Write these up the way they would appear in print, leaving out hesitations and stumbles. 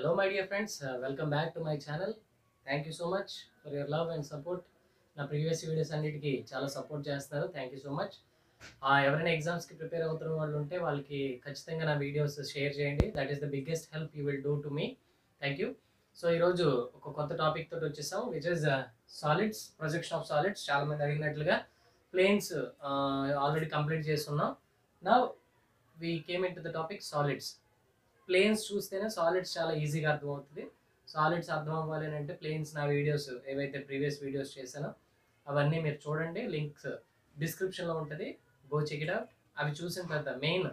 Hello my dear friends, welcome back to my channel. Thank you so much for your love and support. నా previous videos అన్నిటికీ చాలా support చేస్తారు, thank you so much. ఎవరైనా ఎగ్జామ్స్కి prepare అవుతున్న వాళ్ళు ఉంటే వాళ్ళకి ఖచ్చితంగా నా వీడియోస్ షేర్ చేయండి. That is the biggest help you will do to me. Thank you. So ఈరోజు ఒక కొత్త టాపిక్ తోటి వచ్చేసాం, which is solids, projection of solids. చాలామంది అడిగినట్లుగా ప్లేన్స్ ఆల్రెడీ కంప్లీట్ చేస్తున్నాం. Now we came in to the topic solids. Planes చూస్తేనే solids చాలా ఈజీగా అర్థమవుతుంది. సాలిడ్స్ అర్థం అవ్వాలి అని అంటే ప్లేన్స్ నా వీడియోస్ ఏవైతే ప్రీవియస్ వీడియోస్ చేశానో అవన్నీ మీరు చూడండి, లింక్స్ డిస్క్రిప్షన్లో ఉంటుంది, గో చెక్ ఇట్ అవుట్. అవి చూసిన తర్వాత మెయిన్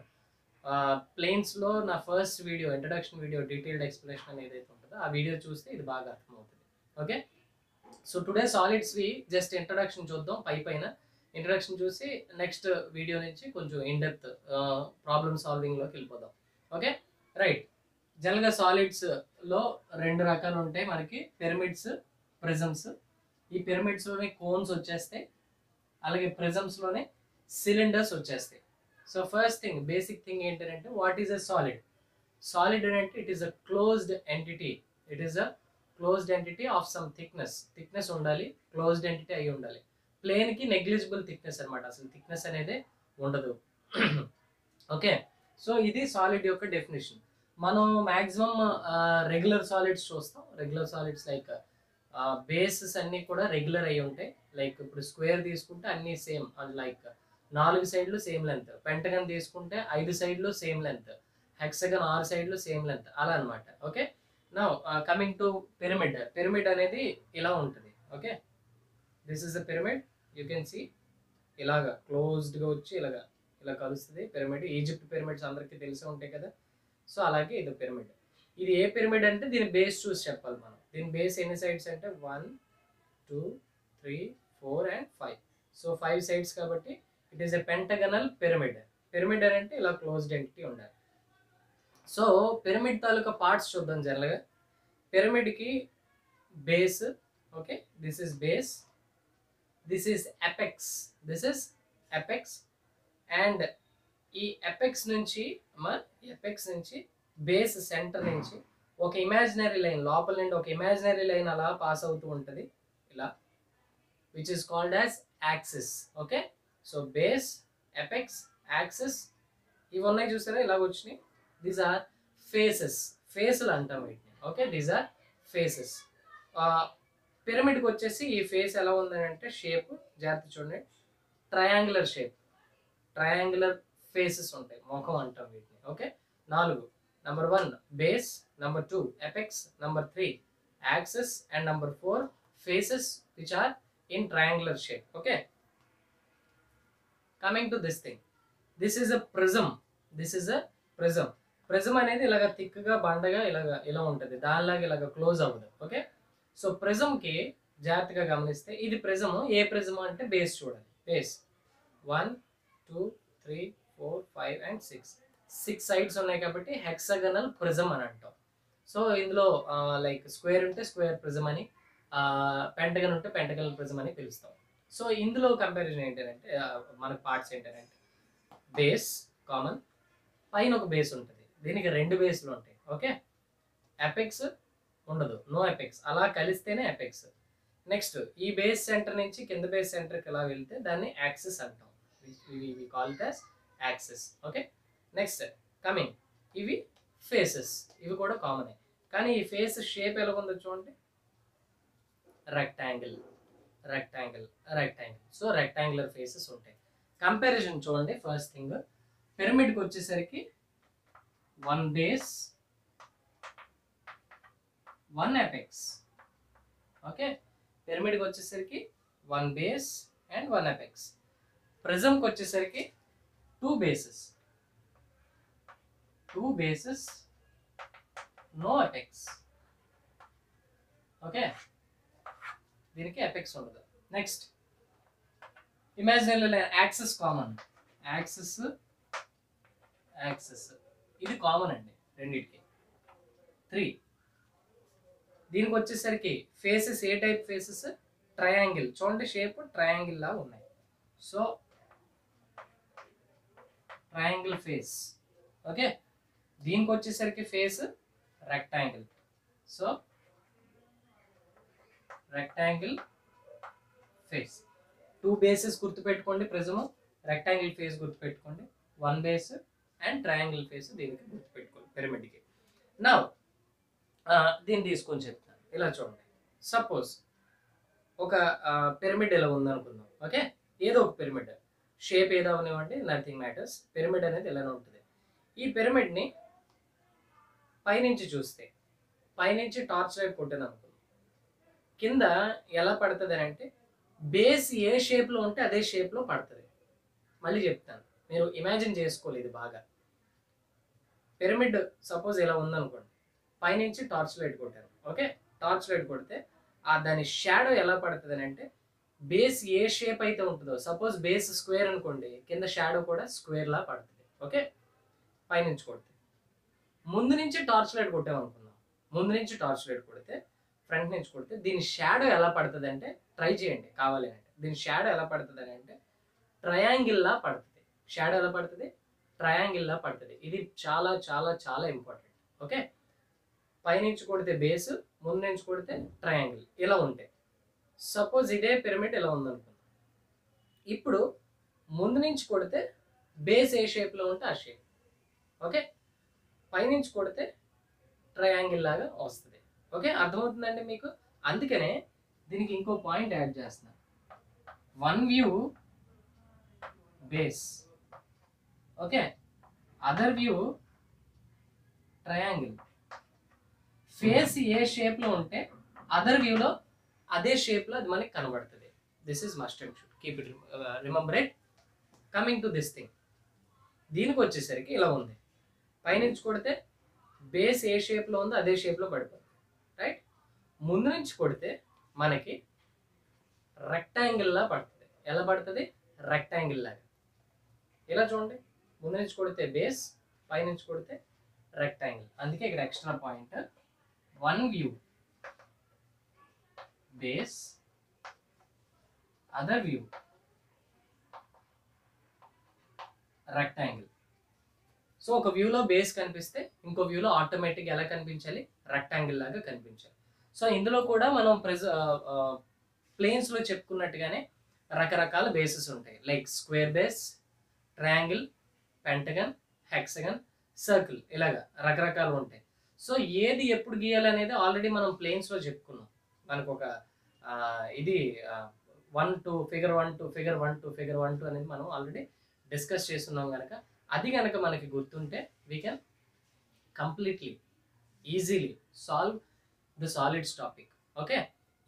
ప్లేన్స్లో నా first video, introduction video, detailed explanation అనేది ఏదైతే ఉంటుందో ఆ వీడియో చూస్తే ఇది బాగా అర్థమవుతుంది. ఓకే, సో టుడే సాలిడ్స్వి జస్ట్ ఇంట్రడక్షన్ చూద్దాం. పైన ఇంట్రడక్షన్ చూసి నెక్స్ట్ వీడియో నుంచి కొంచెం ఇన్ డెప్త్ ప్రాబ్లమ్ సాల్వింగ్లోకి వెళ్ళిపోదాం. Okay right. జనరల్గా సాలిడ్స్లో రెండు రకాలు ఉంటాయి మనకి, పిరమిడ్స్, ప్రిజమ్స్. ఈ పిరమిడ్స్లోనే కోన్స్ వచ్చేస్తాయి, అలాగే ప్రిజమ్స్లోనే సిలిండర్స్ వచ్చేస్తాయి. So first thing, basic thing ఏంటంటే what is a solid? Solid అంటే it is a closed entity. It is a closed entity of some thickness. Thickness ఉండాలి, క్లోజ్డ్ ఎంటిటీ అయి ఉండాలి. ప్లేన్కి నెగ్లిజిబుల్ థిక్నెస్ అనమాట, అసలు థిక్నెస్ అనేది ఉండదు. ఓకే, సో ఇది సాలిడ్ యొక్క డెఫినేషన్. మనం మ్యాక్సిమం రెగ్యులర్ సాలిడ్స్ చూస్తాం. రెగ్యులర్ సాలిడ్స్ లైక్ బేసెస్ అన్నీ కూడా రెగ్యులర్ అయి ఉంటాయి. లైక్ ఇప్పుడు స్క్వేర్ తీసుకుంటే అన్నీ సేమ్, అండ్ లైక్ 4 సైడ్లు సేమ్ లెంత్. పెంటగన్ తీసుకుంటే 5 సైడ్లు సేమ్ లెంత్. హెక్సగన్ 6 సైడ్లు సేమ్ లెంత్, అలా అనమాట. Okay, now coming to pyramid. Pyramid అనేది ఇలా ఉంటుంది. Okay, this is the pyramid. You can see ఇలాగా క్లోజ్డ్గా వచ్చి ఇలాగా ఇలా కలుస్తుంది పిరమిడ్. ఈజిప్ట్ పిరమిడ్స్ అందరికీ తెలిసే ఉంటాయి కదా. సో అలాగే ఇది పిరమిడ్. ఇది ఏ పిరమిడ్ అంటే దీని బేస్ చూసి చెప్పాలి మనం. దీని బేస్ ఎన్ని సైడ్స్ అంటే 1 2 3 4 and 5. సో 5 సైడ్స్ కాబట్టి it is a pentagonal pyramid. Pyramid అంటే ఇలా క్లోజ్డ్ ఎంటిటీ ఉండాలి. సో పిరమిడ్ తాలూకా పార్ట్స్ చూద్దాం. జనరల్గా పిరమిడ్కి base, okay, this is base, this is apex, this is apex. And ఈ అపెక్స్ నుంచి బేస్ సెంటర్ నుంచి ఒక ఇమాజినరీ లైన్, లోపల నుండి ఒక ఇమాజినరీ లైన్ అలా పాస్ అవుతూ ఉంటుంది ఇలా, which is called as axis. Okay, so base, apex, axis, ఇవి ఉన్నాయి చూసారా ఇలా వచ్చినాయి. దీస్ ఆర్ ఫేసెస్, ఫేసులు అంటాం వీటిని. Okay, these are faces. పిరమిడ్కి వచ్చేసి ఈ ఫేస్ ఎలా ఉందని అంటే షేప్ జాగ్రత్త చూడండి, ట్రయాంగులర్ షేప్, ట్రయాంగులర్ ఫేసెస్ ఉంటాయి, ముఖం అంటాం వీటిని. Okay, 4. Number 1 base, number 2 apex, number 3 axis, and number 4 faces which are in triangular shape. Okay, coming to this thing, this is a prism. Prism అనేది ఇలాగా తిక్కగా బండగా ఇలాగా ఇలా ఉంటుంది, దానిలాగా ఇలాగా క్లోజ్ అవ్వదు. ఓకే, సో ప్రిజంకి జాగ్రత్తగా గమనిస్తే ఇది ప్రిజం. ఏ ప్రిజం అంటే బేస్ చూడాలి. Base 1 2 3 4 5 and 6. 6 సైడ్స్ ఉన్నాయి కాబట్టి హెక్సగనల్ ప్రిజం అని అంటాం. సో ఇందులో లైక్ స్క్వేర్ ఉంటే స్క్వేర్ ప్రిజం అని, పెంటగన్ ఉంటే పెంటగన్ ప్రిజం అని పిలుస్తాం. సో ఇందులో కంపారిజన్ ఏంటంటే మనకు పార్ట్స్ ఏంటంటే బేస్ కామన్, పైన ఒక బేస్ ఉంటుంది, దీనికి 2 బేస్లు ఉంటాయి. ఓకే, అపెక్స్ ఉండదు, నో అపెక్స్, అలా కలిస్తేనే అపెక్స్. నెక్స్ట్ ఈ బేస్ సెంటర్ నుంచి కింద బేస్ సెంటర్కి ఎలా వెళ్తే దాన్ని యాక్సిస్ అంటాం. We call it as axis. Okay, next coming, ఇవి ఫేసెస్. ఇవి కూడా కామనే, కానీ ఈ ఫేస్ షేప్ ఎలా ఉందో చూడండి, rectangle, rectangle, rectangle. So rectangular faces ఉంటాయి. కంపారిజన్ చూడండి. ఫస్ట్ థింగ్, పిరమిడ్కి వచ్చేసరికి 1 బేస్, 1 అపెక్స్. ఓకే, పిరమిడ్కి వచ్చేసరికి 1 బేస్ అండ్ 1 అపెక్స్. ప్రిజంకి వచ్చేసరికి 2 bases, 2 bases, no apex. Okay, దీనికి apex ఉండదు. Next imaginary line, axis common, axis, axis ఇది కామన్ అండి రెండింటికి. 3 దీనికి వచ్చేసరికి ఫేసెస్, ఏ టైప్ ఫేసెస్? ట్రయాంగిల్. చూడండి షేప్ ట్రయాంగిల్ లా ఉన్నాయి. So triangle face. ఓకే, దీనికి వచ్చేసరికి face rectangle. So rectangle face, two bases gurtu pettukondi prism, rectangle face gurtu pettukondi, one base and triangle face deeniki gurtu pettukondi pyramid ki. Now deenni iskon cheptanu ila chudandi. Suppose oka pyramid ela undi anukunnam, okay, edo oka pyramid shape eda avunevandi, nothing matters, pyramid anedi elana untadi. Ee pyramid ni పై నుంచి చూస్తే, పై నుంచి torch వైపు కొట్టాను అనుకో, కింద ఎలా పడుతుంది అని అంటే బేస్ ఏ షేప్లో ఉంటే అదే షేప్లో పడుతుంది. మళ్ళీ చెప్తాను, మీరు ఇమాజిన్ చేసుకోలేదు బాగా. పిరమిడ్ సపోజ్ ఇలా ఉందనుకోండి, పై నుంచి టార్చ్ లైట్ కొట్టాను, ఓకే, టార్చ్ లైట్ కొడితే ఆ దాని షాడో ఎలా పడుతుంది అని అంటే బేస్ ఏ షేప్ అయితే ఉంటుందో, సపోజ్ బేస్ స్క్వేర్ అనుకోండి, కింద షాడో కూడా స్క్వేర్లా పడుతుంది, ఓకే, పై నుంచి కొడుతుంది. ముందు నుంచి టార్చ్ లైట్ కొట్టామనుకున్నాం, ముందు నుంచి టార్చ్ లైట్ కొడితే, ఫ్రంట్ నుంచి కొడితే దీని షాడో ఎలా పడుతుంది అంటే, ట్రై చేయండి కావాలి అంటే, దీని షాడో ఎలా పడుతుంది అని అంటే ట్రయాంగిల్లా పడుతుంది. షాడో ఎలా పడుతుంది? ట్రయాంగిల్లా పడుతుంది. ఇది చాలా చాలా చాలా ఇంపార్టెంట్, ఓకే. పైనుంచి కొడితే బేస్, ముందు నుంచి కొడితే ట్రయాంగిల్, ఇలా ఉంటాయి. సపోజ్ ఇదే పిరమిడ్ ఇలా ఉందనుకున్నాం, ఇప్పుడు ముందు నుంచి కొడితే బేస్ ఏ షేప్లో ఉంటే ఆ షేప్, ఓకే, పైనుంచి కొడితే ట్రయాంగిల్ లాగా వస్తుంది, ఓకే, అర్థమవుతుందండి మీకు. అందుకనే దీనికి ఇంకో పాయింట్ యాడ్ చేస్తున్నాను, one view base, okay, other view triangle. Face ఏ షేప్లో ఉంటే అదర్ వ్యూలో అదే షేప్లో అది మనకి కనబడుతుంది. This is must and should keep it, remember it. Coming to this thing, దీనికి వచ్చేసరికి ఇలా ఉంది, పైనుంచి కొడితే బేస్ ఏ షేప్లో ఉందో అదే షేప్లో పడిపోతుంది, రైట్. ముందు నుంచి కొడితే మనకి రెక్టాంగిల్లా పడుతుంది. ఎలా పడుతుంది? రెక్టాంగిల్ లాగా. ఇలా చూడండి, ముందు నుంచి కొడితే బేస్, పైనుంచి కొడితే రెక్టాంగిల్. అందుకే ఇక్కడ extra point, one view base, other view rectangle. So ఒక వ్యూలో బేస్ కనిపిస్తే ఇంకో వ్యూలో ఆటోమేటిక్గా ఎలా కనిపించాలి? రెక్టాంగిల్ లాగా కనిపించాలి. సో ఇందులో కూడా మనం ప్లేన్స్లో చెప్పుకున్నట్టుగానే రకరకాల బేసెస్ ఉంటాయి, like square base, triangle, pentagon, hexagon, circle, ఇలాగా రకరకాలు ఉంటాయి. సో ఏది ఎప్పుడు గీయాలనేది ఆల్రెడీ మనం ప్లేన్స్లో చెప్పుకున్నాం. మనకు ఒక ఇది 1 to figure 1 to figure 1 to figure 1 to అనేది మనం ఆల్రెడీ డిస్కస్ చేస్తున్నాం కనుక అది కనుక మనకి గుర్తుంటే we can completely easily solve the solids topic, okay.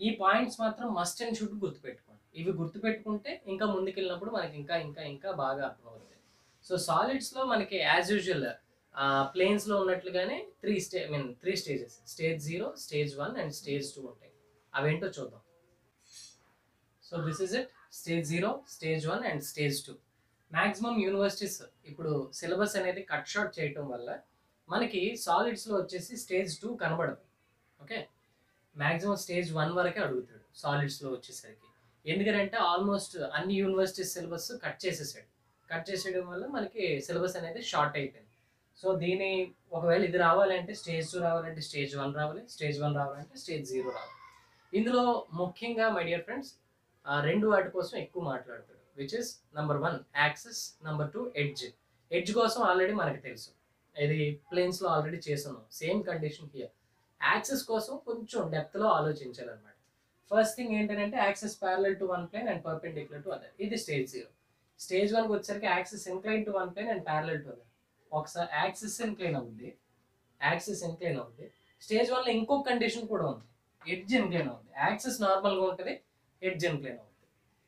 ఈ పాయింట్స్ మాత్రం మస్ట్ అండ్ షుడ్ గుర్తుపెట్టుకోండి. ఇవి గుర్తుపెట్టుకుంటే ఇంకా ముందుకెళ్ళినప్పుడు మనకి ఇంకా ఇంకా ఇంకా బాగా అర్థమవుతుంది. సో సాలిడ్స్లో మనకి యాజ్ యూజువల్ ప్లేన్స్లో ఉన్నట్లుగానే three stages, stage 0, stage 1 and stage 2 ఉంటాయి. అవేంటో చూద్దాం. So this is it, stage 0, stage 1 and stage 2. Maximum universities ఇప్పుడు సిలబస్ అనేది కట్ షార్ట్ చేయటం వల్ల మనకి సాలిడ్స్లో వచ్చేసి స్టేజ్ 2 కనబడదు, ఓకే. మ్యాక్సిమం స్టేజ్ 1 వరకే అడుగుతాడు సాలిడ్స్లో వచ్చేసరికి. ఎందుకంటే ఆల్మోస్ట్ అన్ని యూనివర్సిటీస్ సిలబస్ కట్ చేసేయడం వల్ల మనకి సిలబస్ అనేది షార్ట్ అయిపోయింది. సో దీని ఒకవేళ ఇది రావాలంటే స్టేజ్ 2 రావాలంటే స్టేజ్ 1 రావాలి, స్టేజ్ 1 రావాలంటే స్టేజ్ 0 రావాలి. ఇందులో ముఖ్యంగా మై డియర్ ఫ్రెండ్స్ రెండు వాటి కోసం ఎక్కువ మాట్లాడుతాడు, which is number 1 axis, number 2 edge కోసం ఆల్రెడీ మనకి తెలుసు, ఇది ప్లేన్స్లో ఆల్రెడీ చేస్తున్నాం. సేమ్ కండిషన్ హియర్, యాక్సిస్ కోసం కొంచెం డెప్త్లో ఆలోచించాలన్నమాట. ఫస్ట్ థింగ్ ఏంటంటే axis parallel to one plane and perpendicular to other, ఇది స్టేజ్ 0. స్టేజ్ 1 వచ్చేసరికి axis incline to one plane and parallel to other. ఒకసారి యాక్సిస్ ఇంక్లైన్ అవుద్ది. స్టేజ్ 1లో ఇంకొక కండిషన్ కూడా ఉంది, ఎడ్జ్ ఇంక్లైన్ అవుద్ది. యాక్సిస్ నార్మల్గా ఉంటుంది, ఎడ్జ్ ఇంక్లైన్ అవుతుంది.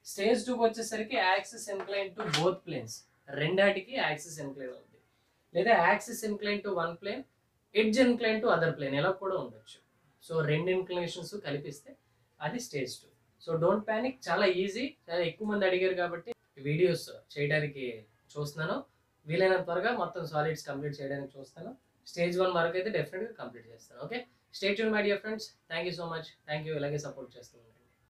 స్టేజ్ 2కి వచ్చేసరికి axis incline to both planes, రెండాటికి యాక్సిస్ ఇన్క్లైన్ అవుతుంది. లేదా axis incline to one plane, edge incline to other plane, ఇలా కూడా ఉండొచ్చు. సో రెండు ఇన్క్లైనేషన్స్ కలిపిస్తే అది స్టేజ్ 2. సో డోంట్ ప్యానిక్, చాలా ఈజీ. చాలా ఎక్కువ మంది అడిగారు కాబట్టి వీడియోస్ చేయడానికి చూస్తున్నాను, వీలైనంత త్వరగా మొత్తం సాలిడ్స్ కంప్లీట్ చేయడానికి చూస్తాను. స్టేజ్ 1 వరకు అయితే డెఫినెట్గా కంప్లీట్ చేస్తాను, okay. Stay tune my dear friends, thank you so much, thank you. ఇలాగే సపోర్ట్ చేస్తూ